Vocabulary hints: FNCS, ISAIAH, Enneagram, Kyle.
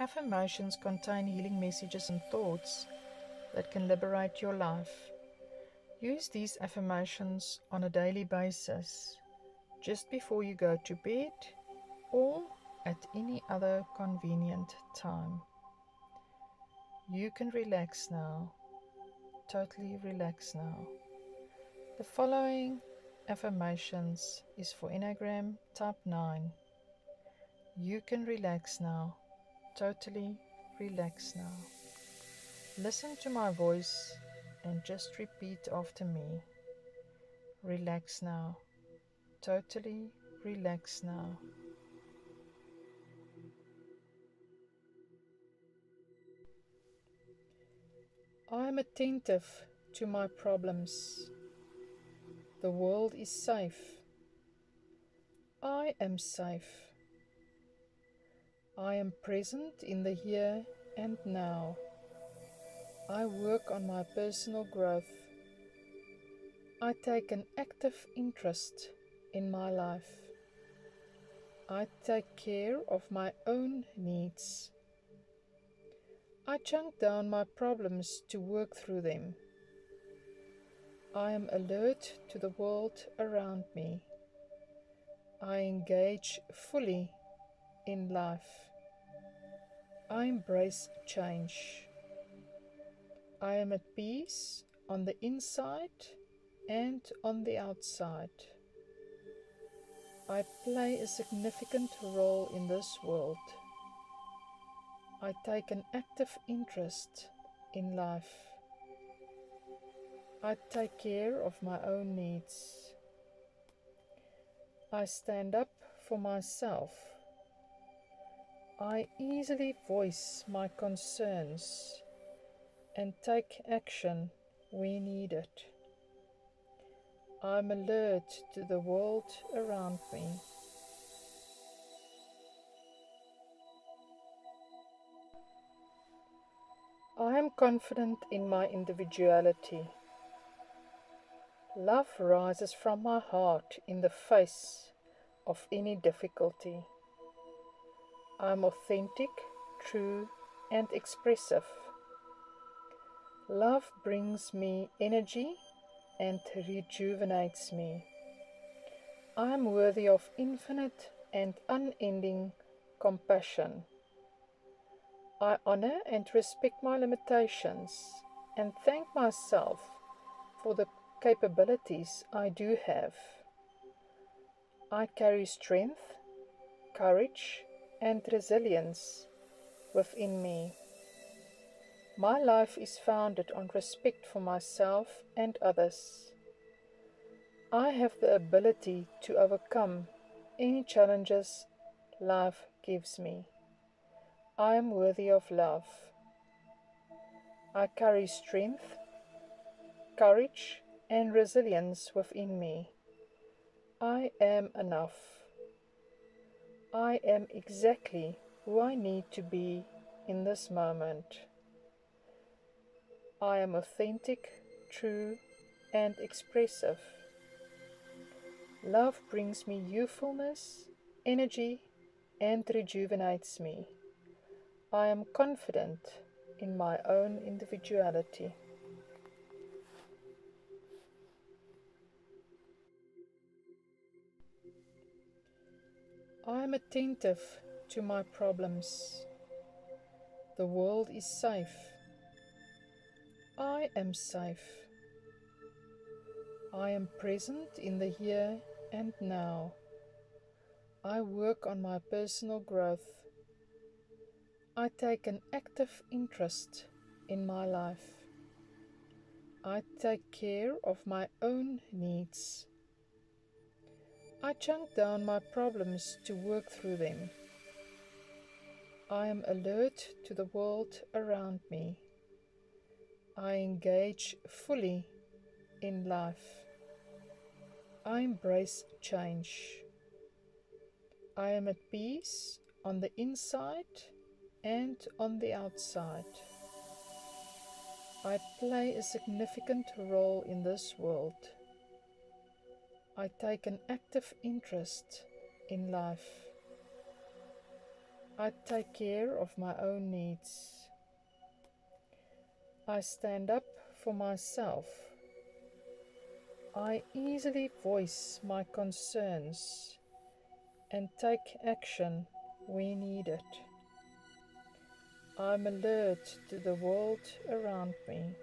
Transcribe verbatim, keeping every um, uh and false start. Affirmations contain healing messages and thoughts that can liberate your life. Use these affirmations on a daily basis, just before you go to bed or at any other convenient time. You can relax now, totally relax now. The following affirmations is for Enneagram type nine. You can relax now, totally relax now. Listen to my voice and just repeat after me. Relax now, totally relax now. I am attentive to my problems. The world is safe. I am safe. I am present in the here and now. I work on my personal growth. I take an active interest in my life. I take care of my own needs. I chunk down my problems to work through them. I am alert to the world around me. I engage fully in life. I embrace change. I am at peace on the inside and on the outside. I play a significant role in this world. I take an active interest in life. I take care of my own needs. I stand up for myself. I easily voice my concerns and take action where needed. I'm alert to the world around me. I am confident in my individuality. Love rises from my heart in the face of any difficulty. I am authentic, true, and expressive. Love brings me energy and rejuvenates me. I am worthy of infinite and unending compassion. I honor and respect my limitations and thank myself for the capabilities I do have. I carry strength, courage, and resilience within me. My life is founded on respect for myself and others. I have the ability to overcome any challenges life gives me. I am worthy of love. I carry strength, courage, and resilience within me. I am enough. I am exactly who I need to be in this moment. I am authentic, true, and expressive. Love brings me youthfulness, energy, and rejuvenates me. I am confident in my own individuality. I am attentive to my problems. The world is safe. I am safe. I am present in the here and now. I work on my personal growth. I take an active interest in my life. I take care of my own needs. I chunk down my problems to work through them. I am alert to the world around me. I engage fully in life. I embrace change. I am at peace on the inside and on the outside. I play a significant role in this world. I take an active interest in life. I take care of my own needs. I stand up for myself. I easily voice my concerns and take action where needed. I'm alert to the world around me.